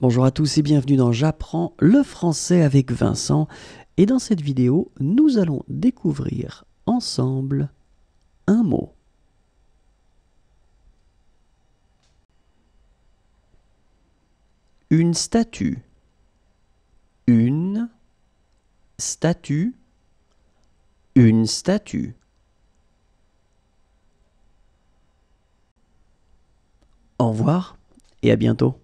Bonjour à tous et bienvenue dans J'apprends le français avec Vincent. Et dans cette vidéo, nous allons découvrir ensemble un mot. Une statue. Une statue. Une statue. Au revoir et à bientôt.